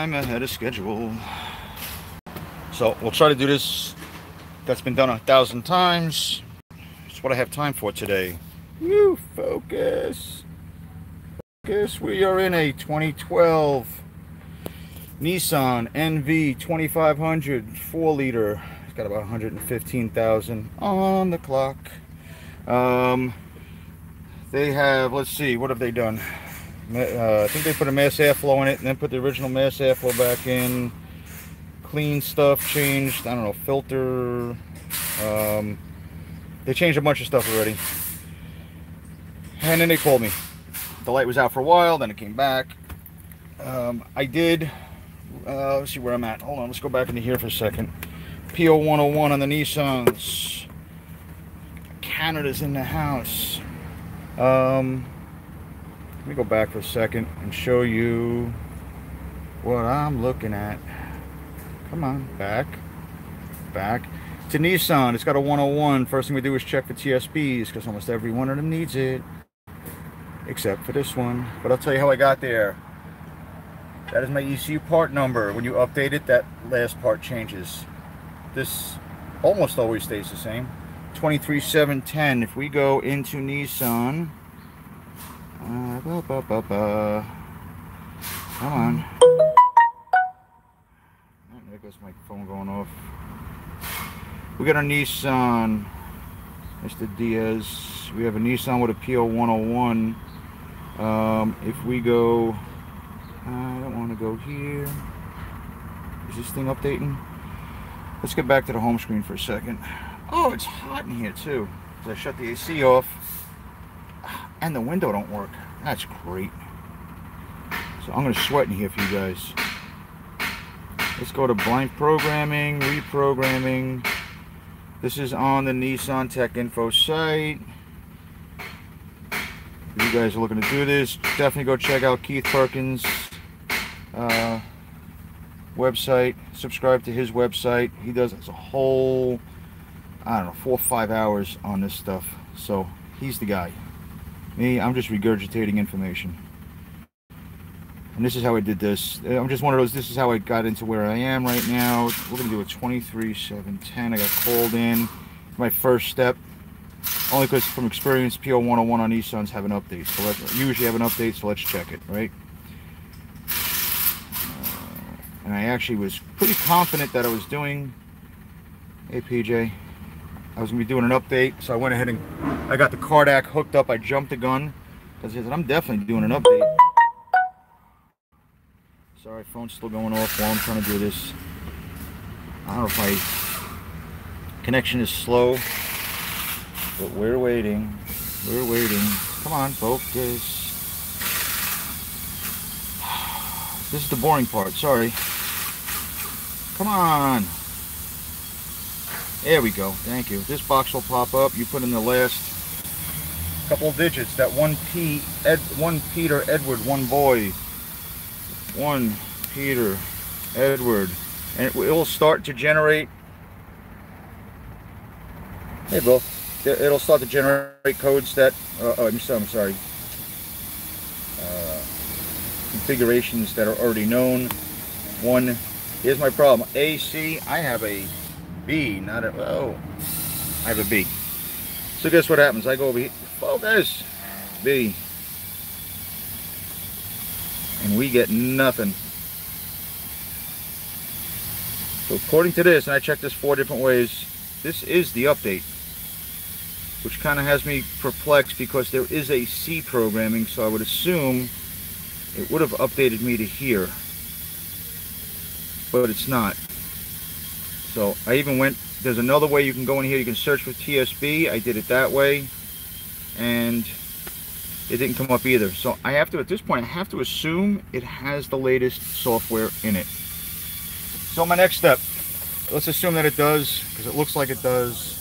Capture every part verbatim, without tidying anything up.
time ahead of schedule. So we'll try to do this. That's been done a thousand times. It's what I have time for today. You focus. Focus. We are in a twenty twelve Nissan N V twenty-five hundred four liter. It's got about one hundred fifteen thousand on the clock. Um, they have, let's see, what have they done? Uh, I think they put a mass airflow in it and then put the original mass airflow back in. Clean stuff changed. I don't know, filter. Um, they changed a bunch of stuff already. And then they called me. The light was out for a while, then it came back. Um, I did, uh, let's see where I'm at. Hold on, let's go back into here for a second. P O one oh one on the Nissans. Canada's in the house. Um, let me go back for a second and show you what I'm looking at. Come on, back, back. To Nissan, it's got a one oh one. First thing we do is check for T S Bs because almost every one of them needs it, except for this one. But I'll tell you how I got there. That is my E C U part number. When you update it, that last part changes. This almost always stays the same. twenty-three seven ten. If we go into Nissan, uh, blah, blah, blah, blah. Come on. There goes my phone going off. We got a Nissan, Mister Diaz. We have a Nissan with a P O one oh one. Um, if we go, I don't want to go here. Is this thing updating? Let's get back to the home screen for a second. Oh, it's hot in here too. So I shut the A C off and the window don't work. That's great. So I'm going to sweat in here for you guys. Let's go to blank programming, reprogramming. This is on the Nissan Tech Info site. If you guys are looking to do this, definitely go check out Keith Perkins' uh, website. Subscribe to his website. He does a whole, I don't know, four or five hours on this stuff. So he's the guy. Me, I'm just regurgitating information. And this is how I did this. I'm just one of those, this is how I got into where I am right now. We're going to do a twenty-three seven ten. I got called in. My first step. Only because from experience, P O one oh one on Nissans have an update. So let's, usually have an update, so let's check it, right? Uh, and I actually was pretty confident that I was doing A P J. I was going to be doing an update, so I went ahead and I got the cardac hooked up. I jumped the gun because I said, I'm definitely doing an update. Sorry, phone's still going off while I'm trying to do this. I don't know if my connection is slow. But we're waiting. We're waiting. Come on, focus. This is the boring part. Sorry. Come on. There we go. Thank you. This box will pop up. You put in the last couple of digits. That one P, Ed, one Peter, Edward, one boy. One Peter, Edward. And it will start to generate. Hey, Bill. It'll start to generate codes that, uh, oh, I'm sorry, uh, configurations that are already known. One, here's my problem. A, C, I have a B, not a, oh, I have a B. So guess what happens? I go over here, focus, B. And we get nothing. So according to this, and I checked this four different ways, this is the update. Which kind of has me perplexed because there is a C programming, so I would assume it would have updated me to here. But it's not. So I even went, there's another way you can go in here, you can search for T S B. I did it that way, and it didn't come up either. So I have to, at this point, I have to assume it has the latest software in it. So my next step, let's assume that it does, because it looks like it does.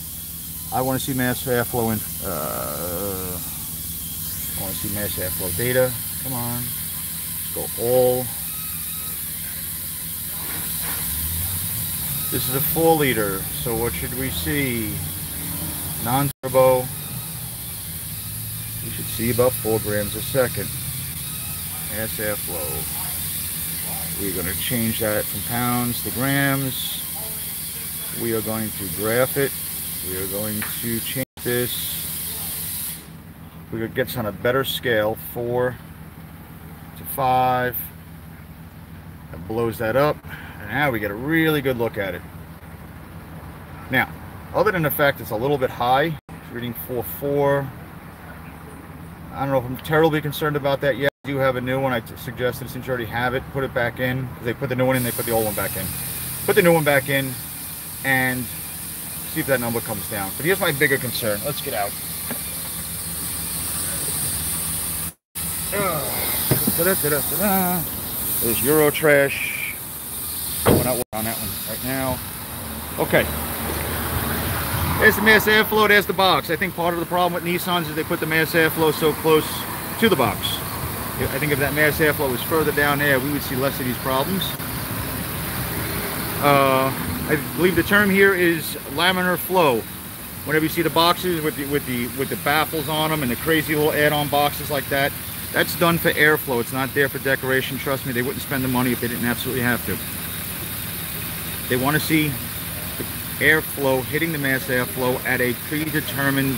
I want to see mass airflow in. Uh, I want to see mass airflow data. Come on, let's go all. This is a four liter. So what should we see? Non-turbo. We should see about four grams a second. Mass airflow. We're going to change that from pounds to grams. We are going to graph it. We are going to change this. We're going to get on a better scale, four to five. That blows that up. And now we get a really good look at it. Now, other than the fact it's a little bit high, it's reading four point four. I don't know if I'm terribly concerned about that yet. I do have a new one. I suggested, since you already have it, put it back in. They put the new one in, they put the old one back in. Put the new one back in and see if that number comes down. But here's my bigger concern. Let's get out. Da-da-da-da-da-da. There's Euro trash. We're not working on that one right now. Okay. There's the mass airflow, there's the box. I think part of the problem with Nissans is they put the mass airflow so close to the box. I think if that mass airflow was further down there, we would see less of these problems. Uh, I believe the term here is laminar flow. Whenever you see the boxes with the, with the, with the baffles on them and the crazy little add-on boxes like that, that's done for airflow. It's not there for decoration. Trust me, they wouldn't spend the money if they didn't absolutely have to. They want to see airflow hitting the mass airflow at a predetermined,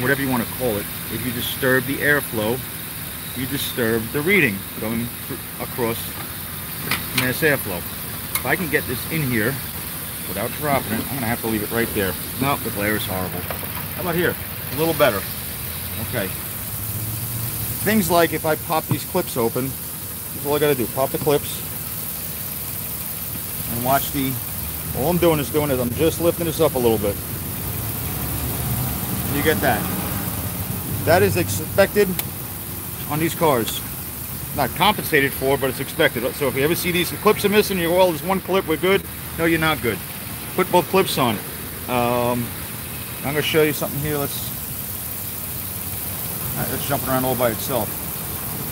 whatever you want to call it. If you disturb the airflow, you disturb the reading going across mass airflow. If I can get this in here without dropping it, I'm going to have to leave it right there. No, the glare is horrible. How about here? A little better. Okay. Things like if I pop these clips open, that's all I got to do. Pop the clips and watch the... All I'm doing is doing is I'm just lifting this up a little bit. You get that. That is expected on these cars. Not compensated for, but it's expected. So if you ever see these the clips are missing, you're, well, there's one clip, we're good. No, you're not good. Put both clips on. Um, I'm going to show you something here. Let's, all right, let's jump it around all by itself.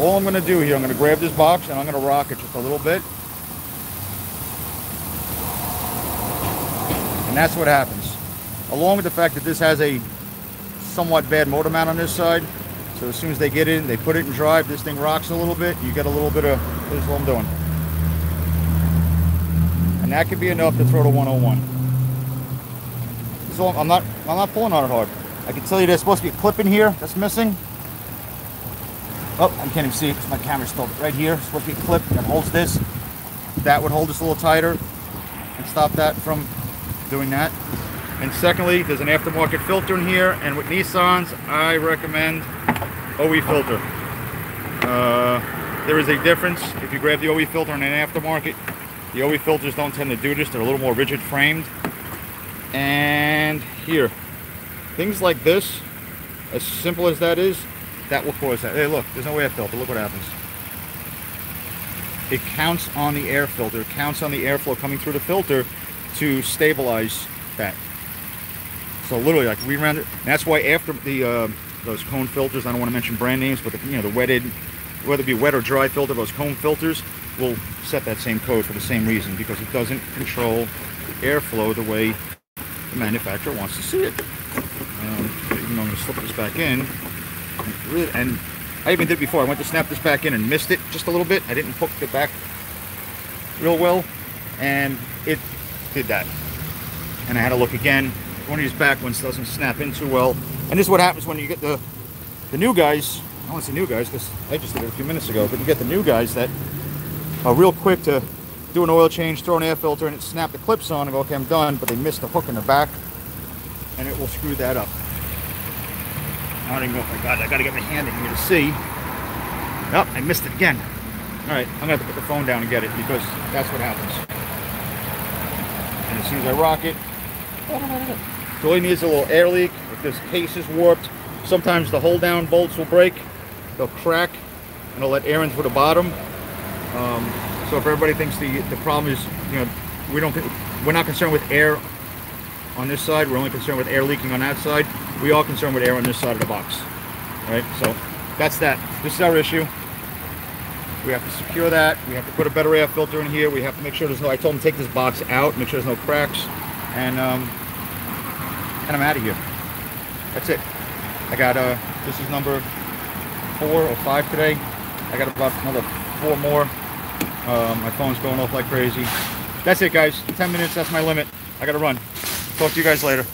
All I'm going to do here, I'm going to grab this box and I'm going to rock it just a little bit. And that's what happens, along with the fact that this has a somewhat bad motor mount on this side. So as soon as they get in, they put it in drive, this thing rocks a little bit. You get a little bit of, here's what I'm doing. And that could be enough to throw to one oh one. So I'm not, I'm not pulling on it hard. I can tell you there's supposed to be a clip in here that's missing. Oh, I can't even see it because my camera's still right here. There's supposed to be a clip that holds this. That would hold this a little tighter and stop that from doing that. And secondly, there's an aftermarket filter in here, and with Nissans I recommend O E filter. Uh, there is a difference if you grab the O E filter in an aftermarket. The O E filters don't tend to do this. They're a little more rigid framed. And here, things like this, as simple as that is, that will cause that. Hey, look, there's no air filter. Look what happens. It counts on the air filter. It counts on the airflow coming through the filter to stabilize that. So literally, like, we round it. That's why after the uh, those cone filters, I don't want to mention brand names, but the, you know, the wetted, whether it be wet or dry filter, those cone filters will set that same code for the same reason, because it doesn't control airflow the way the manufacturer wants to see it. Um, even though I'm going to slip this back in, and I even did it before. I went to snap this back in and missed it just a little bit. I didn't hook it back real well, and it did that, and I had to look again. One of these back ones doesn't snap in too well, and this is what happens when you get the the new guys. I want to say new guys because I just did it a few minutes ago, but you get the new guys that are real quick to do an oil change, throw an air filter, and it snapped the clips on and go, okay, I'm done, but they missed the hook in the back, and it will screw that up. I don't even know if I got it. I gotta get my hand in here to see. Nope, I missed it again. All right, I'm gonna have to put the phone down and get it, because that's what happens. And as soon as I rock it, so all you need is a little air leak. If this case is warped, sometimes the hold down bolts will break, they'll crack, and they'll let air in through the bottom. Um, so if everybody thinks the the problem is, you know, we don't we're not concerned with air on this side, we're only concerned with air leaking on that side. We are concerned with air on this side of the box. All right, so that's that. This is our issue. We have to secure that. We have to put a better air filter in here. We have to make sure there's no, I told them take this box out, make sure there's no cracks, and um, and I'm out of here. That's it. I got, uh, this is number four or five today. I got about another four more Um, my phone's going off like crazy. That's it, guys. ten minutes, that's my limit. I gotta run. Talk to you guys later.